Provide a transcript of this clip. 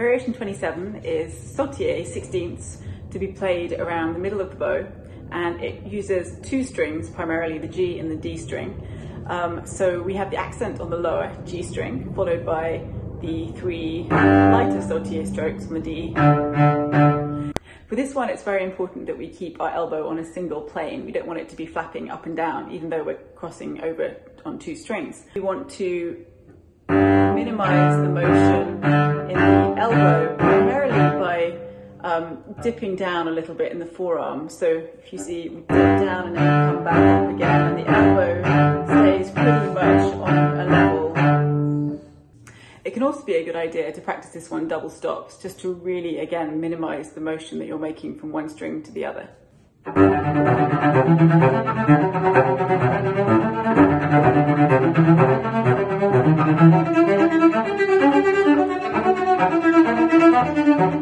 Variation 27 is sautillé 16ths to be played around the middle of the bow, and it uses two strings, primarily the G and the D string. So we have the accent on the lower G string, followed by the three lighter sautillé strokes on the D. For this one, it's very important that we keep our elbow on a single plane. We don't want it to be flapping up and down, even though we're crossing over on two strings. We want to minimize the motion in the elbow, primarily by dipping down a little bit in the forearm. So if you see, we dip down and then we come back up again, and the elbow stays pretty much on a level. It can also be a good idea to practice this one double stops, just to really, again, minimize the motion that you're making from one string to the other.